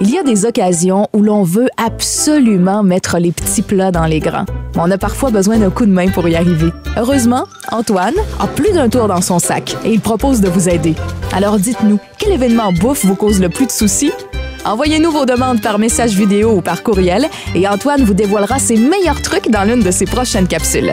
Il y a des occasions où l'on veut absolument mettre les petits plats dans les grands. On a parfois besoin d'un coup de main pour y arriver. Heureusement, Antoine a plus d'un tour dans son sac et il propose de vous aider. Alors dites-nous, quel événement bouffe vous cause le plus de soucis? Envoyez-nous vos demandes par message vidéo ou par courriel et Antoine vous dévoilera ses meilleurs trucs dans l'une de ses prochaines capsules.